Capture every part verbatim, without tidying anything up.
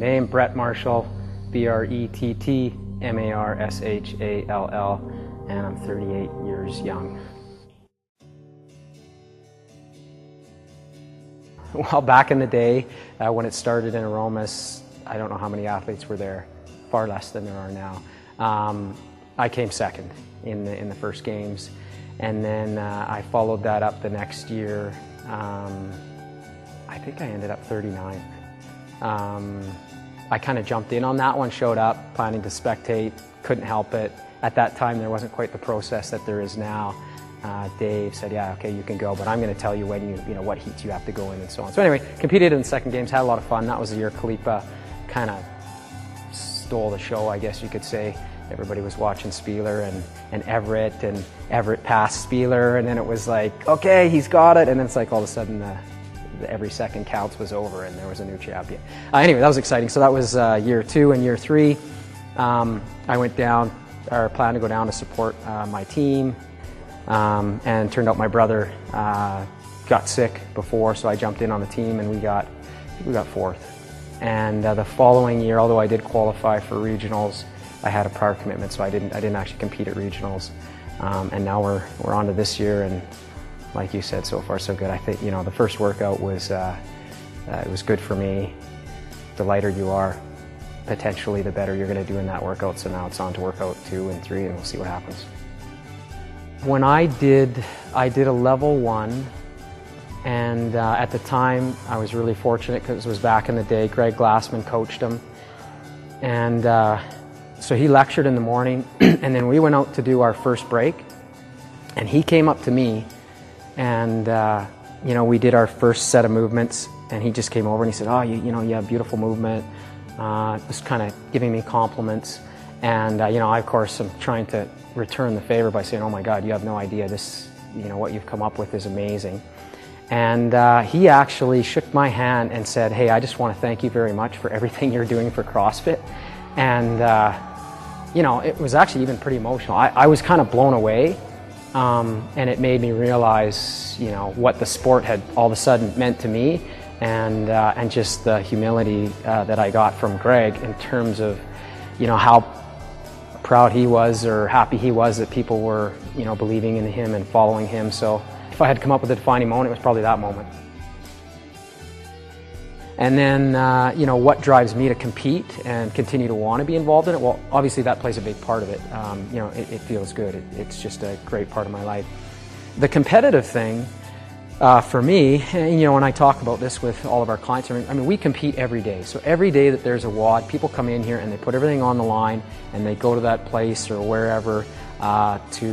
name, Brett Marshall, B R E T T M A R S H A L L, and I'm thirty-eight years young. Well, back in the day, uh, when it started in Aromas, I don't know how many athletes were there, far less than there are now. Um, I came second in the, in the first games, and then uh, I followed that up the next year. Um, I think I ended up thirty-nine. Um, I kind of jumped in on that one, showed up, planning to spectate, couldn't help it. At that time, there wasn't quite the process that there is now. Uh, Dave said, yeah, okay, you can go, but I'm going to tell you when you, you know, what heats you have to go in and so on. So anyway, competed in the second games, had a lot of fun. That was the year Khalipa kind of stole the show, I guess you could say. Everybody was watching Spieler and, and Everett, and Everett passed Spieler, and then it was like, okay, he's got it, and then it's like all of a sudden the, the every second counts was over and there was a new champion. Uh, anyway, that was exciting. So that was uh, year two and year three. Um, I went down, or planned to go down to support uh, my team. Um, and turned out my brother uh, got sick before, so I jumped in on the team, and we got I think we got fourth. And uh, the following year, although I did qualify for regionals, I had a prior commitment, so I didn't I didn't actually compete at regionals. Um, and now we're we're on to this year, and like you said, so far so good. I think you know the first workout was uh, uh, it was good for me. The lighter you are, potentially the better you're going to do in that workout. So now it's on to workout two and three, and we'll see what happens. When I did, I did a level one, and uh, at the time I was really fortunate because it was back in the day. Greg Glassman coached him, and uh, so he lectured in the morning, and then we went out to do our first break, and he came up to me, and uh, you know we did our first set of movements, and he just came over and he said, "Oh, you, you know, you have beautiful movement," uh, just kind of giving me compliments, and uh, you know, I, of course, I'm trying to return the favor by saying, "Oh my God, you have no idea. This, you know, what you've come up with is amazing." And uh, he actually shook my hand and said, "Hey, I just want to thank you very much for everything you're doing for CrossFit." And uh, you know, it was actually even pretty emotional. I, I was kind of blown away, um, and it made me realize, you know, what the sport had all of a sudden meant to me, and uh, and just the humility uh, that I got from Greg in terms of, you know, how proud he was, or happy he was that people were, you know, believing in him and following him. So if I had to come up with a defining moment, it was probably that moment. And then, uh, you know, what drives me to compete and continue to want to be involved in it? Well, obviously that plays a big part of it. Um, you know, it, it feels good. It, it's just a great part of my life. The competitive thing uh, for me, and you know, when I talk about this with all of our clients, I mean, I mean, we compete every day. So every day that there's a W O D, people come in here and they put everything on the line, and they go to that place or wherever uh, to,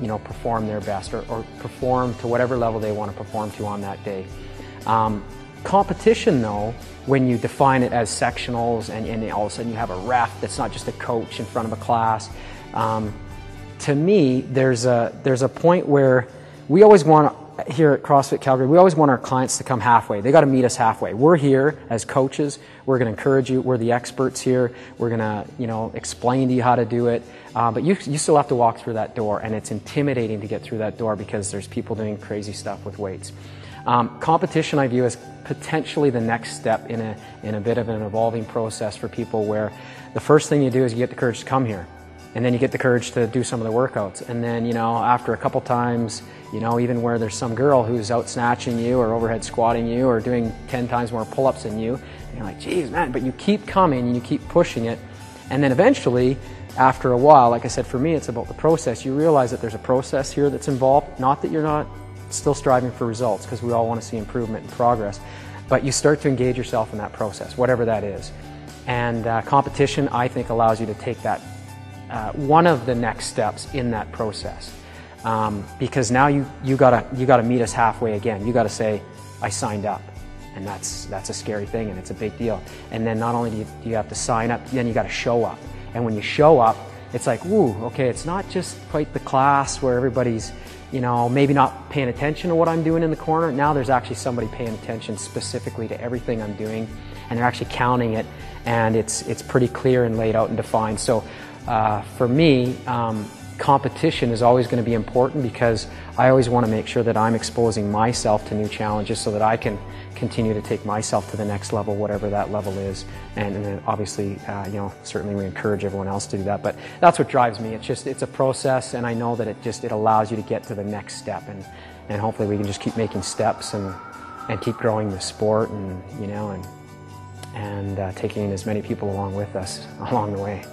you know, perform their best, or, or perform to whatever level they want to perform to on that day. Um, competition, though, when you define it as sectionals, and, and all of a sudden you have a ref that's not just a coach in front of a class, um, to me, there's a there's a point where we always want to. Here at CrossFit Calgary, we always want our clients to come halfway. They got to meet us halfway. We're here as coaches. We're going to encourage you. We're the experts here. We're going to, you know, explain to you how to do it. Uh, but you, you still have to walk through that door, and it's intimidating to get through that door because there's people doing crazy stuff with weights. Um, competition, I view as potentially the next step in a in a bit of an evolving process for people, where the first thing you do is you get the courage to come here. And then you get the courage to do some of the workouts. And then, you know, after a couple times, you know, even where there's some girl who's out snatching you or overhead squatting you or doing ten times more pull-ups than you, and you're like, geez, man, but you keep coming and you keep pushing it. And then eventually, after a while, like I said, for me, it's about the process. You realize that there's a process here that's involved, not that you're not still striving for results, because we all want to see improvement and progress, but you start to engage yourself in that process, whatever that is. And uh, competition, I think, allows you to take that Uh, one of the next steps in that process, um, because now you you gotta you gotta meet us halfway again. You gotta say, I signed up, and that's that's a scary thing, and it's a big deal. And then not only do you, do you have to sign up, then you gotta show up. And when you show up, it's like, woo, okay, it's not just quite the class where everybody's, you know, maybe not paying attention to what I'm doing in the corner. Now there's actually somebody paying attention specifically to everything I'm doing, and they're actually counting it, and it's it's pretty clear and laid out and defined. So. Uh, for me, um, competition is always going to be important, because I always want to make sure that I'm exposing myself to new challenges so that I can continue to take myself to the next level, whatever that level is. And, and then obviously, uh, you know, certainly we encourage everyone else to do that. But that's what drives me. It's just, it's a process, and I know that it just, it allows you to get to the next step. And, and hopefully we can just keep making steps and, and keep growing the sport and, you know, and, and uh, taking as many people along with us along the way.